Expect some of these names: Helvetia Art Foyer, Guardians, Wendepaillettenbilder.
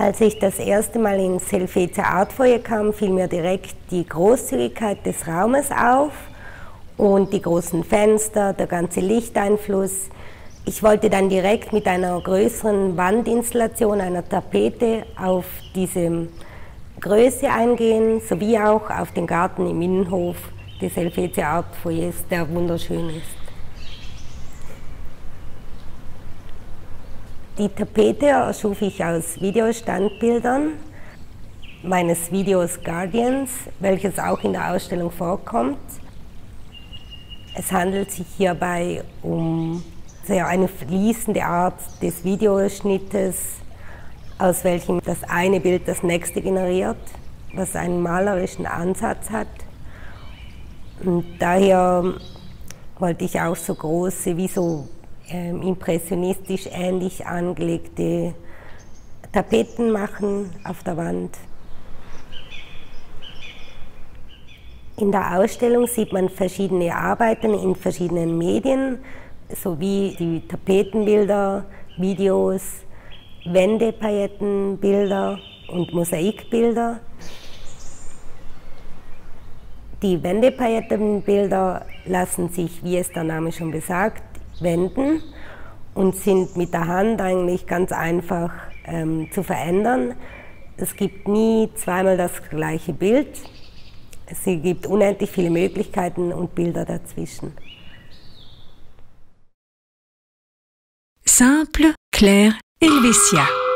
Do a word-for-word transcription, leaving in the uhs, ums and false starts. Als ich das erste Mal ins Helvetia Art Foyer kam, fiel mir direkt die Großzügigkeit des Raumes auf und die großen Fenster, der ganze Lichteinfluss. Ich wollte dann direkt mit einer größeren Wandinstallation, einer Tapete, auf diese Größe eingehen, sowie auch auf den Garten im Innenhof des Helvetia Art Foyers, der wunderschön ist. Die Tapete erschuf ich aus Videostandbildern meines Videos Guardians, welches auch in der Ausstellung vorkommt. Es handelt sich hierbei um eine fließende Art des Videoschnittes, aus welchem das eine Bild das nächste generiert, was einen malerischen Ansatz hat. Und daher wollte ich auch so große, wie so impressionistisch ähnlich angelegte Tapeten machen auf der Wand. In der Ausstellung sieht man verschiedene Arbeiten in verschiedenen Medien, sowie die Tapetenbilder, Videos, Wendepaillettenbilder und Mosaikbilder. Die Wendepaillettenbilder lassen sich, wie es der Name schon besagt, wenden und sind mit der Hand eigentlich ganz einfach ähm, zu verändern. Es gibt nie zweimal das gleiche Bild. Es gibt unendlich viele Möglichkeiten und Bilder dazwischen. Simple, clair, Helvetia.